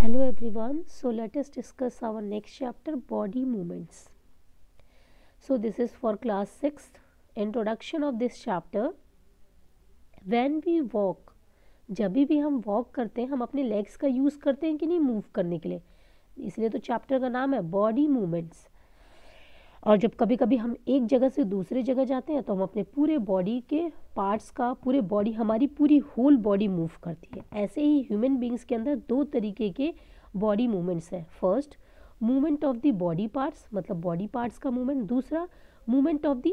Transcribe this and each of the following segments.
Hello everyone, so let us discuss our next chapter, body movements. So this is for class 6. Introduction of this chapter. When we walk, जब भी हम walk करते हैं हम अपने legs का use करते हैं कि नहीं move करने के लिए, इसलिए तो chapter का नाम है body movements. और जब कभी कभी हम एक जगह से दूसरे जगह जाते हैं तो हम अपने पूरे बॉडी के पार्ट्स का पूरे बॉडी हमारी पूरी होल बॉडी मूव करती है. ऐसे ही ह्यूमन बींग्स के अंदर दो तरीके के बॉडी मूवमेंट्स हैं. First movement of the body parts, मतलब बॉडी पार्ट्स का मूवमेंट. दूसरा movement of the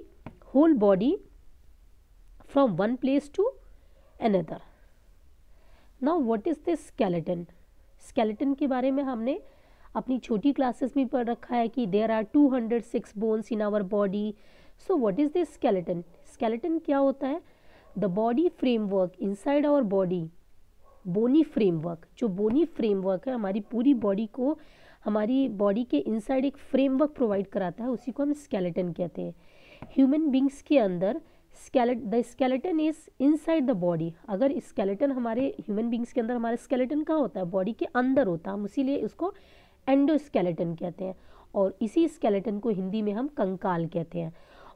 whole body from one place to another. Now what is this skeleton. Skeleton के बारे में हमने अपनी छोटी क्लासेस में पढ़ रखा है कि there are 206 bones in our body. So what is this skeleton. Skeleton क्या होता है. The body framework inside our body, bony framework. जो बोनी फ्रेमवर्क है हमारी पूरी बॉडी को, हमारी बॉडी के इनसाइड एक फ्रेमवर्क प्रोवाइड कराता है, उसी को हम स्केलेटन कहते हैं. ह्यूमन बींग्स के अंदर the skeleton is inside the body. अगर स्केलेटन हमारे ह्यूमन बींग्स के अंदर, हमारा स्केलेटन कहाँ होता है, बॉडी के अंदर होता है, हम इसीलिए इसको एंडोस्केलेटन कहते हैं. और इसी स्केलेटन को हिंदी में हम कंकाल कहते हैं.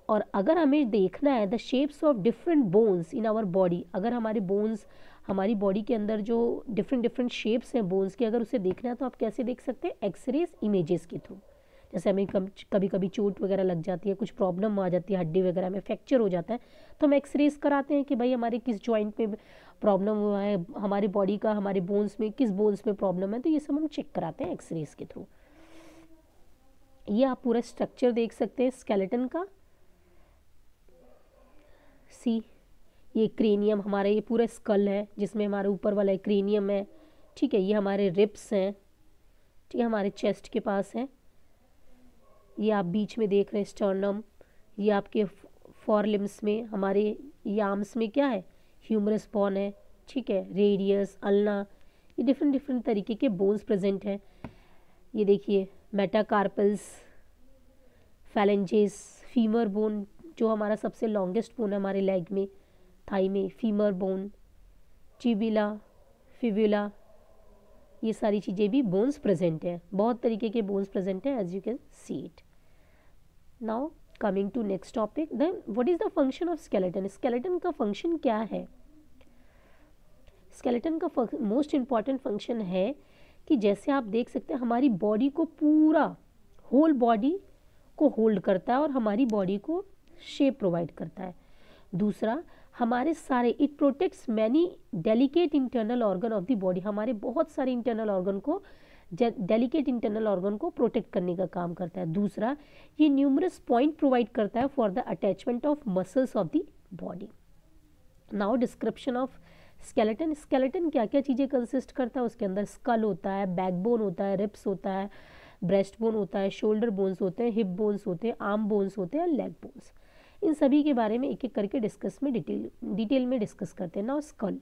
और अगर हमें देखना है the shapes of different bones in our body, अगर हमारे बोन्स हमारी बॉडी के अंदर जो डिफरेंट डिफरेंट शेप्स हैं बोन्स के, अगर उसे देखना है तो आप कैसे देख सकते हैं, एक्सरेज इमेजेस के थ्रू. जैसे हमें कभी कभी चोट वगैरह लग जाती है, कुछ प्रॉब्लम आ जाती है, हड्डी वगैरह में फ्रैक्चर हो जाता है, तो हम एक्सरेज कराते हैं कि भाई हमारे किस जॉइंट में प्रॉब्लम हुआ है, हमारी बॉडी का, हमारे बोन्स में किस बोन्स में प्रॉब्लम है, तो ये सब हम चेक कराते हैं एक्सरेज के थ्रू. ये आप पूरा स्ट्रक्चर देख सकते हैं स्केलेटन का. सी ये क्रेनियम हमारा, ये पूरा स्कल है जिसमें हमारे ऊपर वाला क्रेनियम है, ठीक है. ये हमारे रिब्स हैं, ठीक है, हमारे चेस्ट के पास है. ये आप बीच में देख रहे हैं स्टर्नम. ये आपके फॉरलिम्स में, हमारे ये आर्म्स में क्या है, ह्यूमरस बोन है, ठीक है, रेडियस, अल्ना, ये डिफरेंट डिफरेंट तरीके के बोन्स प्रेजेंट हैं. ये देखिए मेटाकार्पल्स, फैलेंजेस, फीमर बोन जो हमारा सबसे लॉन्गेस्ट बोन है हमारे लेग में, थाई में, फीमर बोन, टिबिला, फिबुला, ये सारी चीज़ें भी बोन्स प्रेजेंट हैं. बहुत तरीके के बोन्स प्रेजेंट हैं as you can see it. Now coming to next topic, then what is the function of skeleton. Skeleton का फंक्शन क्या है. स्केलेटन का मोस्ट इम्पॉर्टेंट फंक्शन है कि जैसे आप देख सकते हैं हमारी बॉडी को पूरा होल बॉडी को होल्ड करता है और हमारी बॉडी को शेप प्रोवाइड करता है. दूसरा हमारे सारे it protects many delicate internal organ of the body. हमारे बहुत सारे इंटरनल ऑर्गन को, डेलिकेट इंटरनल ऑर्गन को प्रोटेक्ट करने का काम करता है. दूसरा ये न्यूमरस पॉइंट प्रोवाइड करता है for the attachment of muscles of the body. Now description of skeleton. Skeleton क्या क्या चीज़ें कंसिस्ट करता है, उसके अंदर स्कल होता है, बैकबोन होता है, रिब्स होता है, ब्रेस्ट बोन होता है, शोल्डर बोन्स होते हैं, हिप बोन्स होते हैं, आर्म बोन्स होते हैं, लेग बोन्स. इन सभी के बारे में एक एक करके डिटेल में डिस्कस करते हैं. Now skull.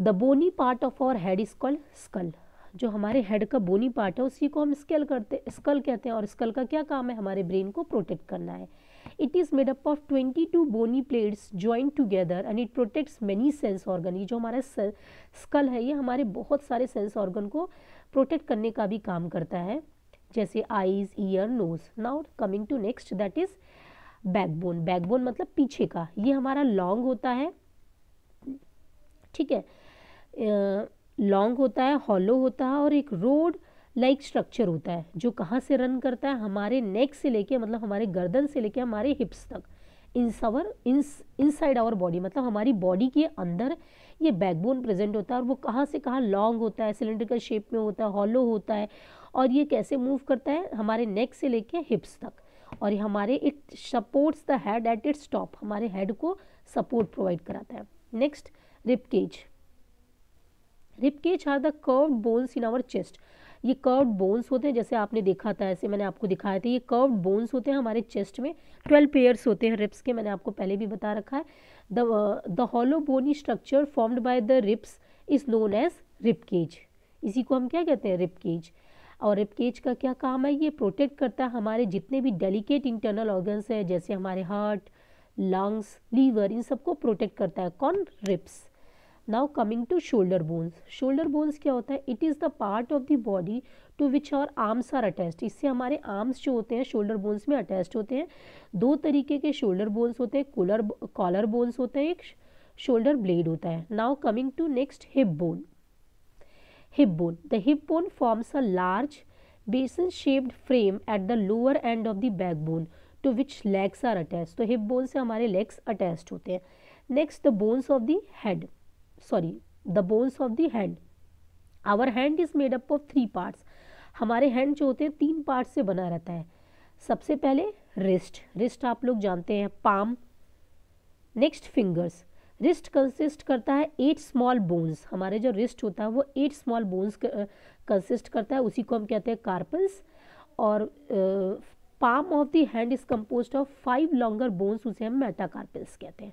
The bony part of our head is called skull. जो हमारे हेड का बोनी पार्ट है उसी को हम स्कल कहते हैं. और स्कल का क्या काम है, हमारे ब्रेन को प्रोटेक्ट करना है. It is made up of 22 bony plates joint together and it protects many sense organ. ये जो हमारा स्कल है ये हमारे बहुत सारे सेंस ऑर्गन को प्रोटेक्ट करने का भी काम करता है, जैसे eyes, ear, nose. Now coming to next, that is backbone. Backbone मतलब पीछे का. ये हमारा लॉन्ग होता है, ठीक है, लॉन्ग होता है, हॉलो होता है और एक रोड लाइक स्ट्रक्चर होता है जो कहाँ से रन करता है, हमारे नेक से लेके, मतलब हमारे गर्दन से लेके हमारे हिप्स तक, इनसाइड आवर बॉडी, मतलब हमारी बॉडी के अंदर ये बैकबोन प्रेजेंट होता है. और वो कहाँ से कहाँ लॉन्ग होता है, सिलेंड्रिकल शेप में होता है, हॉलो होता है. और ये कैसे मूव करता है, हमारे नेक से लेके हिप्स तक. और ये हमारे it supports the head at its top. हमारे हेड को सपोर्ट प्रोवाइड कराता है. Next ribcage. Ribcage are the curved bones in our chest. ये कर्व्ड बोन्स होते हैं, जैसे आपने देखा था, ऐसे मैंने आपको दिखाया था. ये कर्व्ड बोन्स होते हैं हमारे चेस्ट में. 12 पेयर्स होते हैं रिब्स के, मैंने आपको पहले भी बता रखा है. The hollow bony structure formed by the ribs is known as ribcage. इसी को हम क्या कहते हैं, रिबकेज. और रिबकेज का क्या काम है, ये प्रोटेक्ट करता है हमारे जितने भी डेलिकेट इंटरनल ऑर्गन्स हैं, जैसे हमारे हार्ट, लंग्स, लीवर, इन सबको प्रोटेक्ट करता है. कौन, ribs. Now coming to shoulder bones. Shoulder bones क्या होता है? It is the part of the body to which our arms are attached. इससे हमारे आर्म्स जो होते हैं शोल्डर बोन्स में अटैच्ड होते हैं। दो तरीके के शोल्डर बोन्स होते हैं, कॉलर बोन्स होते हैं, एक शोल्डर ब्लेड होता है। Now coming to next hip bone. Hip bone, the hip bone forms a large basin shaped frame at the lower end of the back bone to which legs are attached. तो hip bone से हमारे legs attached होते हैं। Next the bones of the head, the bones of the hand. Our hand is made up of three parts. हमारे hand जो होते हैं तीन पार्ट से बना रहता है। सबसे पहले रिस्ट, रिस्ट आप लोग जानते हैं, palm. Next fingers. Wrist consist करता है 8 स्मॉल बोन्स। हमारे जो रिस्ट होता है वो 8 स्मॉल बोन्स कंसिस्ट करता है, उसी को हम कहते हैं कार्पल्स। और palm of the hand is composed of 5 longer bones, उसे हम मेटाकार्पल्स कहते हैं।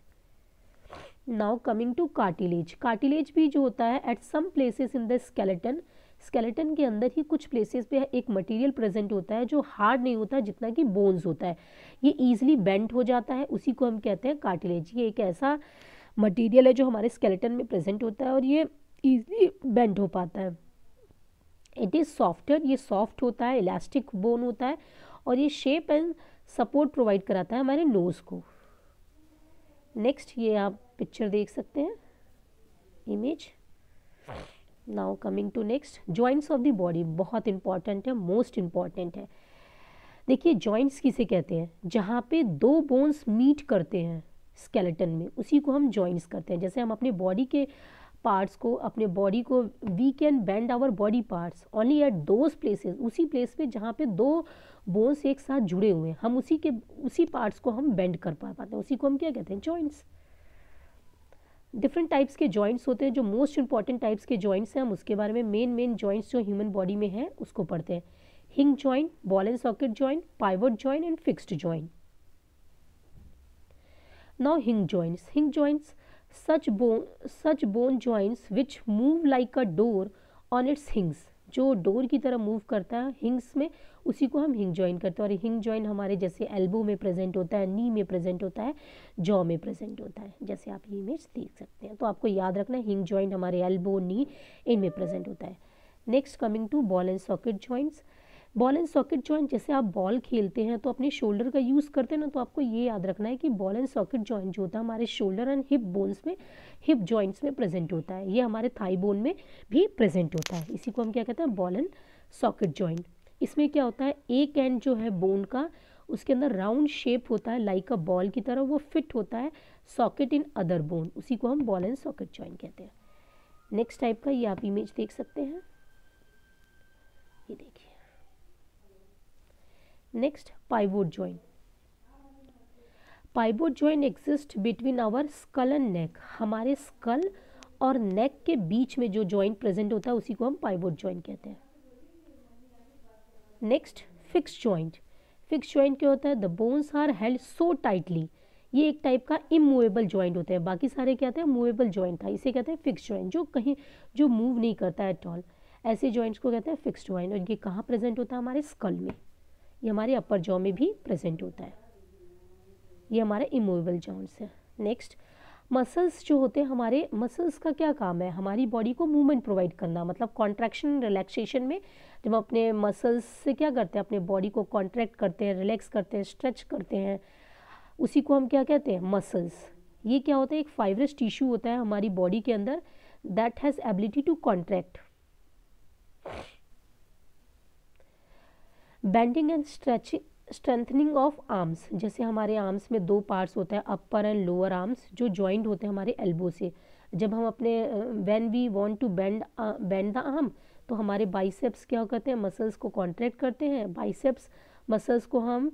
Now coming to cartilage. Cartilage भी जो होता है at some places in the skeleton, skeleton के अंदर ही कुछ प्लेसेस पे एक मटेरियल प्रेजेंट होता है जो हार्ड नहीं होता जितना कि बोन्स होता है। ये ईजिली बेंट हो जाता है, उसी को हम कहते हैं कार्टिलेज। ये एक ऐसा मटेरियल है जो हमारे स्केलेटन में प्रेजेंट होता है और ये ईजिली बेंट हो पाता है। इट इज़ सॉफ्टर, ये सॉफ्ट होता है, इलास्टिक बोन होता है और ये शेप एंड सपोर्ट प्रोवाइड कराता है हमारे नोज़ को। नेक्स्ट ये आप पिक्चर देख सकते हैं, image. Now coming to next joints of the body. बहुत इंपॉर्टेंट है, मोस्ट इंपॉर्टेंट है। देखिए जॉइंट्स किसे कहते हैं? जहाँ पे दो बोन्स मीट करते हैं स्केलेटन में, उसी को हम जॉइंट्स करते हैं। जैसे हम अपने बॉडी के पार्ट्स को, अपने बॉडी को, we can bend our body parts only at those places, उसी प्लेस पे जहाँ पे दो बोन्स एक साथ जुड़े हुए हैं, हम उसी पार्ट्स को हम बेंड कर पाते हैं, उसी को हम क्या कहते हैं? जॉइंट्स। डिफरेंट टाइप्स के जॉइंट्स होते हैं। जो मोस्ट इंपॉर्टेंट टाइप्स के जॉइंट्स हैं हम उसके बारे में मेन जॉइंट्स जो ह्यूमन बॉडी में हैं उसको पढ़ते हैं। Hinge joint, ball and socket joint, pivot joint and fixed joint. Now hinge joints, such bone joints which move like a door on its hinges, जो डोर की तरह मूव करता है हिंग्स में, उसी को हम हिंग जॉइन करते हैं। और हिंग जॉइन हमारे जैसे एल्बो में प्रेजेंट होता है, नी में प्रेजेंट होता है, जॉ में प्रेजेंट होता है, जैसे आप ये इमेज देख सकते हैं। तो आपको याद रखना है हिंग जॉइंट हमारे एल्बो, नी, इनमें प्रेजेंट होता है। Next coming to ball and socket joints. Ball and socket joint, जैसे आप बॉल खेलते हैं तो अपने शोल्डर का यूज़ करते हैं ना, तो आपको ये याद रखना है कि बॉल एंड सॉकेट जॉइंट जो होता है हमारे शोल्डर एंड हिप बोन्स में, हिप जॉइंट्स में प्रेजेंट होता है। ये हमारे थाई बोन में भी प्रेजेंट होता है, इसी को हम क्या कहते हैं? Ball and socket joint. इसमें क्या होता है, एक एंड जो है बोन का उसके अंदर राउंड शेप होता है लाइक अ बॉल की तरह, वो फिट होता है सॉकेट इन अदर बोन, उसी को हम बॉल एंड सॉकेट जॉइंट कहते हैं। नेक्स्ट टाइप का ये आप इमेज देख सकते हैं, ये देखिए। Next pivot joint. Pivot joint exist between our skull and neck. हमारे स्कल और नेक के बीच में जो जॉइंट प्रेजेंट होता है उसी को हम पाइवोट जॉइंट कहते हैं। Next fixed joint. Fixed joint क्या होता है? The bones are held so tightly, ये एक टाइप का इमूवेबल जॉइंट होता है। बाकी सारे क्या हैं? मूवेबल जॉइंट था, इसे कहते हैं फिक्स्ड जॉइंट, जो कहीं जो मूव नहीं करता एट ऑल, ऐसे जॉइंट्स को कहते हैं फिक्स्ड जॉइंट। और ये कहाँ प्रेजेंट होता है? हमारे स्कल में। ये हमारे अपर जॉ में भी प्रेजेंट होता है। ये हमारे इमूवेबल जॉइंट्स है। नेक्स्ट मसल्स जो होते हैं, हमारे मसल्स का क्या काम है? हमारी बॉडी को मूवमेंट प्रोवाइड करना, मतलब कॉन्ट्रैक्शन रिलैक्सेशन में जब अपने मसल्स से क्या करते हैं, अपने बॉडी को कॉन्ट्रैक्ट करते हैं, रिलैक्स करते हैं, स्ट्रेच करते हैं, उसी को हम क्या कहते हैं? मसल्स। ये क्या होता है? एक फाइब्रस टिश्यू होता है हमारी बॉडी के अंदर that has ability to contract. Bending and stretching, strengthening of arms. जैसे हमारे आर्म्स में दो पार्ट्स होता है, अपर एंड लोअर आर्म्स, जो जॉइंट होते हैं हमारे एल्बो से। जब हम अपने when we want to bend the arm, तो हमारे बाइसेप्स क्या करते हैं? मसल्स को कॉन्ट्रैक्ट करते हैं। बाइसेप्स मसल्स को हम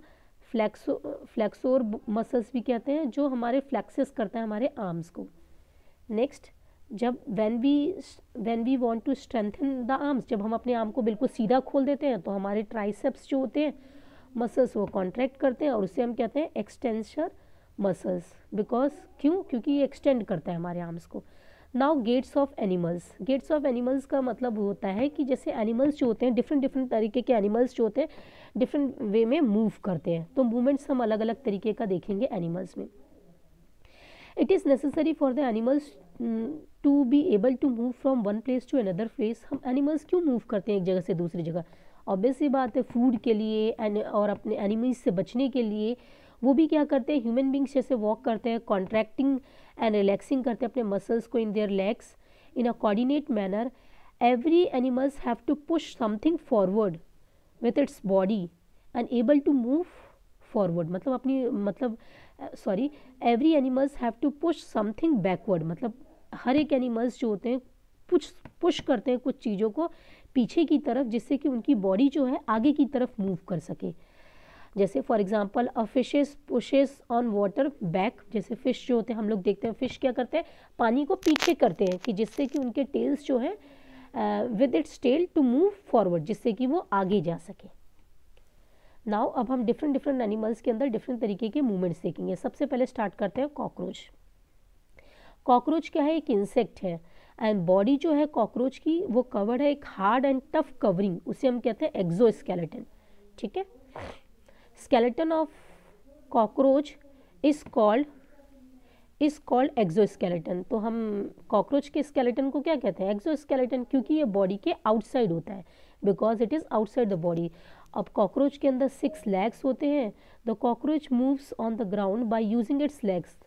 फ्लैक्सोर मसल्स भी कहते हैं, जो हमारे फ्लैक्सेस करता है हमारे आर्म्स को। नेक्स्ट जब when we want to strengthen the arms, जब हम अपने आर्म को बिल्कुल सीधा खोल देते हैं तो हमारे ट्राइसेप्स जो होते हैं मसल्स वो कॉन्ट्रैक्ट करते हैं और उसे हम कहते हैं एक्सटेंसर मसल्स। बिकॉज क्यों? क्योंकि ये एक्सटेंड करता है हमारे आर्म्स को। Now gaits of animals. Gaits of animals का मतलब होता है कि जैसे एनिमल्स जो होते हैं, डिफरेंट तरीके के एनिमल्स जो होते हैं डिफरेंट वे में मूव करते हैं, तो मूवमेंट्स हम अलग अलग तरीके का देखेंगे एनिमल्स में। It is necessary for the animals to be able to move from one place to another place. हम एनिमल्स क्यों मूव करते हैं एक जगह से दूसरी जगह? ऑब्वियस ही बात है, फूड के लिए और अपने एनिमल्स से बचने के लिए। वो भी क्या करते हैं, ह्यूमन बींग्स जैसे वॉक करते हैं, कॉन्ट्रैक्टिंग एंड रिलैक्सिंग करते हैं अपने मसल्स को in their legs in a coordinate manner. Every animals have to push something forward with its body and able to move forward, मतलब every animals have to push something backward, मतलब हर एक animals जो होते हैं push करते हैं कुछ चीज़ों को पीछे की तरफ, जिससे कि उनकी बॉडी जो है आगे की तरफ मूव कर सके। जैसे for example a fishes pushes on water back, जैसे फ़िश जो होते हैं हम लोग देखते हैं फ़िश क्या करते हैं पानी को पीछे करते हैं कि जिससे कि उनके टेल्स जो है with its tail to move forward, जिससे कि वो आगे जा सके। नाउ अब हम डिफरेंट डिफरेंट एनिमल्स के अंदर डिफरेंट तरीके के मूवमेंट्स देखेंगे। सबसे पहले स्टार्ट करते हैं कॉकरोच। कॉकरोच क्या है, एक इंसेक्ट है एंड बॉडी जो है कॉकरोच की वो कवर्ड है एक हार्ड एंड टफ कवरिंग, उसे हम कहते हैं एक्सोस्केलेटन। ठीक है, skeleton of cockroach is called exoskeleton. तो हम कॉकरोच के स्केलेटन को क्या कहते हैं, एक्सोस्केलेटन, क्योंकि ये बॉडी के आउटसाइड होता है, because it is outside the body. अब कॉकरोच के अंदर 6 लेग्स होते हैं। The cockroach moves on the ground by using its legs.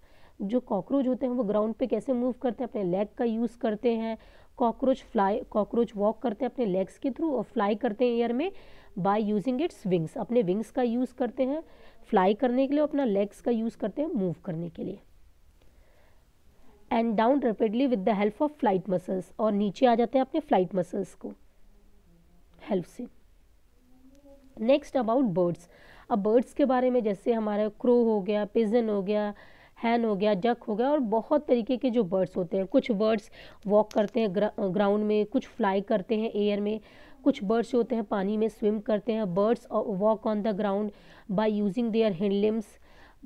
जो कॉकरोच होते हैं वो ग्राउंड पे कैसे मूव करते हैं, अपने लेग का यूज़ करते हैं। कॉकरोच वॉक करते हैं अपने लेग्स के थ्रू और फ्लाई करते हैं एयर में बाय यूजिंग इट्स विंग्स, अपने विंग्स का यूज़ करते हैं फ्लाई करने के लिए, अपना लेग्स का यूज़ करते हैं मूव करने के लिए। And down rapidly with the help of flight muscles, और नीचे आ जाते हैं अपने फ्लाइट मसल्स को हेल्प से। Next about birds. अब बर्ड्स के बारे में जैसे हमारा क्रो हो गया, पिजन हो गया, हैन हो गया, जक हो गया, और बहुत तरीके के जो बर्ड्स होते हैं। कुछ बर्ड्स वॉक करते हैं ग्राउंड में, कुछ फ्लाई करते हैं एयर में, कुछ बर्ड्स होते हैं पानी में स्विम करते हैं। Birds walk on the ground by using their hind limbs.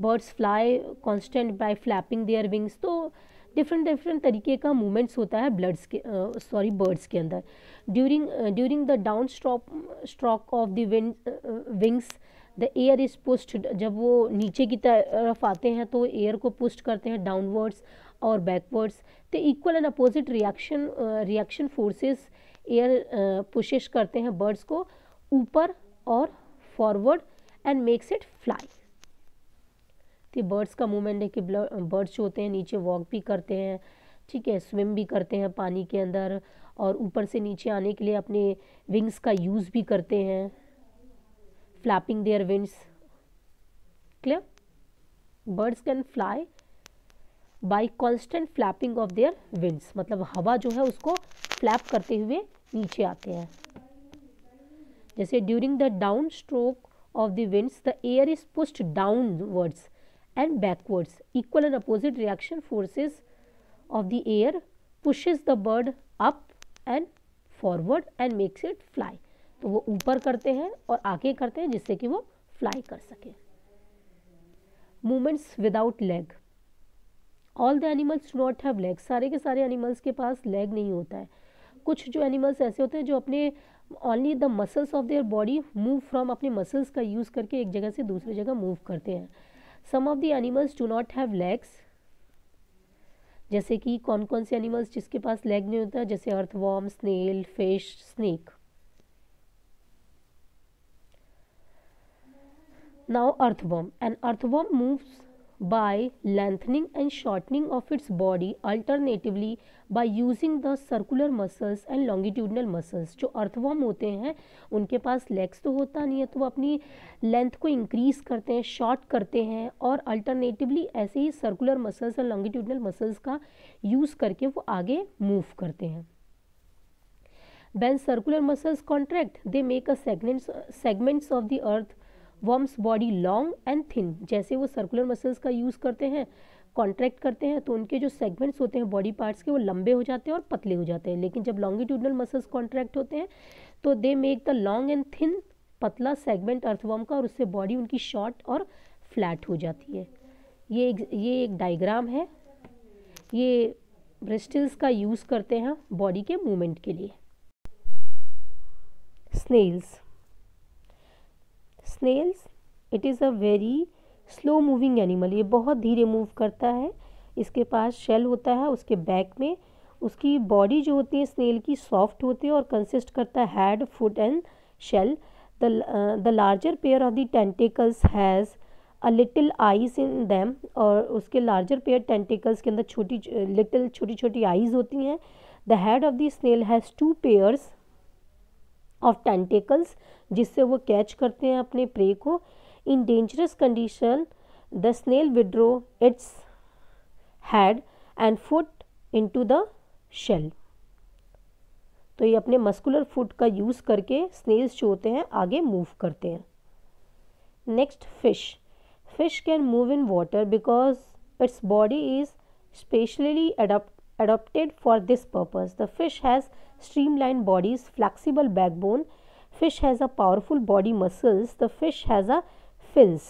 Birds fly constant by flapping their wings. तो डिफरेंट डिफरेंट तरीके का मूवमेंट्स होता है बर्ड्स के अंदर। During the down stroke of the wings the air is pushed, जब वो नीचे की तरफ आते हैं तो एयर को पुश्ड करते हैं डाउनवर्ड्स और बैकवर्ड्स। तो equal and opposite reaction forces air pushes करते हैं बर्ड्स को ऊपर और forward and makes it fly. तो बर्ड्स का मूवमेंट है कि बर्ड्स होते हैं नीचे वॉक भी करते हैं, ठीक है, स्विम भी करते हैं पानी के अंदर, और ऊपर से नीचे आने के लिए अपने विंग्स का यूज़ भी करते हैं, flapping their wings. Clear, birds can fly by constant flapping of their wings, मतलब हवा जो है उसको फ्लैप करते हुए नीचे आते हैं। जैसे during the down stroke of the wings the air is pushed downwards and backwards, equal and opposite reaction forces of the air pushes the bird up and forward and makes it fly. तो वो ऊपर करते हैं और आगे करते हैं जिससे कि वो फ्लाई कर सके। Movements without leg. All the animals do not have leg, सारे के सारे एनिमल्स के पास लेग नहीं होता है। कुछ जो एनिमल्स ऐसे होते हैं जो अपने only the muscles of their body move from, अपने मसल्स का यूज़ करके एक जगह से दूसरी जगह मूव करते हैं। Some of the animals do not have legs, जैसे कि कौन कौन से एनिमल्स जिसके पास लेग नहीं होता, जैसे earthworm, snail, fish, snake. Now earthworm, and earthworm moves by lengthening and shortening of its body alternatively by using the circular muscles and longitudinal muscles। जो अर्थवॉर्म होते हैं उनके पास लेग्स तो होता नहीं है, तो वो अपनी लेंथ को इंक्रीज़ करते हैं, शॉर्ट करते हैं, और अल्टरनेटिवली ऐसे ही सर्कुलर मसल्स और लॉन्गिट्यूडनल मसल्स का यूज़ करके वो आगे मूव करते हैं। When circular muscles contract, they make a segments of the earth worms body long and thin. जैसे वो सर्कुलर मसल्स का यूज़ करते हैं, कॉन्ट्रैक्ट करते हैं, तो उनके जो सेगमेंट्स होते हैं बॉडी पार्ट्स के वो लंबे हो जाते हैं और पतले हो जाते हैं। लेकिन जब लॉन्गिट्यूडनल मसल्स कॉन्ट्रैक्ट होते हैं तो they make the long and thin, पतला सेगमेंट अर्थवॉर्म का, और उससे बॉडी उनकी शॉर्ट और फ्लैट हो जाती है। ये एक डाइग्राम है, ये ब्रिस्टल्स का यूज़ करते हैं बॉडी के मूवमेंट के लिए। Snails, it is a very slow moving animal, ये बहुत धीरे मूव करता है। इसके पास शेल होता है, उसके बैक में उसकी बॉडी जो होती है स्नेल की सॉफ्ट होती है और कंसिस्ट करता है head, foot and shell. The larger pair of the tentacles has a little eyes in them, और उसके लार्जर पेयर टेंटिकल्स के अंदर छोटी छोटी आइज होती हैं। The head of the snail has 2 pairs of tentacles जिससे वो कैच करते हैं अपने प्रे को। In dangerous condition the snail withdraw its head and foot into the shell. तो ये अपने मस्कुलर फुट का यूज़ करके स्नेल्स जो होते हैं आगे मूव करते हैं। Next fish. Fish can move in water because its body is specially adopted for this purpose. The fish has streamlined bodies, flexible backbone. Fish has a powerful body muscles. The fish has a fins.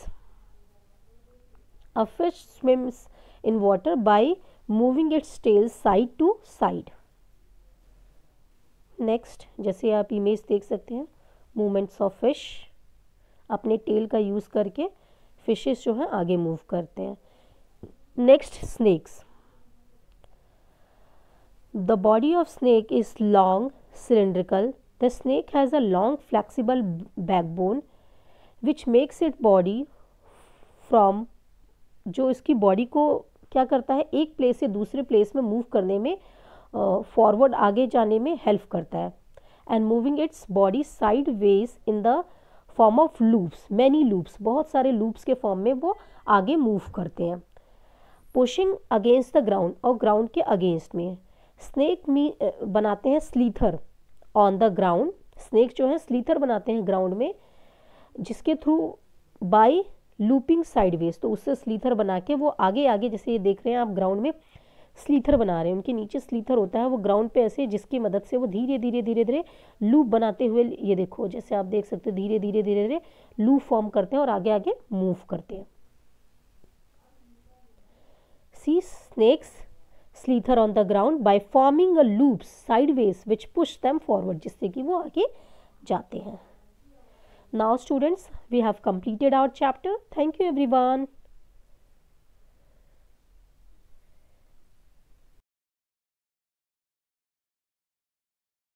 A fish swims in water by moving its tail side to side. Next, जैसे आप image देख सकते हैं movements of fish. अपने tail का use करके fishes जो है आगे move करते हैं। Next, snakes. The body of snake is long, cylindrical. The snake has a long, flexible backbone, which makes its body from जो इसकी body को क्या करता है एक place से दूसरे place में move करने में forward आगे जाने में help करता है and moving its body sideways in the form of loops, many loops, बहुत सारे loops के form में वो आगे move करते हैं। Pushing against the ground और ground के against में स्नेक में बनाते हैं slither on the ground. Snake जो है स्लीथर बनाते हैं ग्राउंड में जिसके थ्रू बाय लूपिंग साइडवेज, तो उससे स्लीथर बना के वो आगे आगे, जैसे ये देख रहे हैं आप ग्राउंड में स्लीथर बना रहे हैं, उनके नीचे स्लीथर होता है वो ग्राउंड पे ऐसे जिसकी मदद से वो धीरे धीरे धीरे धीरे लूप बनाते हुए, ये देखो जैसे आप देख सकते हो धीरे धीरे धीरे धीरे लूप फॉर्म करते हैं और आगे आगे मूव करते हैं। Sea snakes slither on the ground by forming a loop sideways which push them forward, जिससे कि वो आगे जाते हैं। Now students we have completed our chapter. Thank you everyone.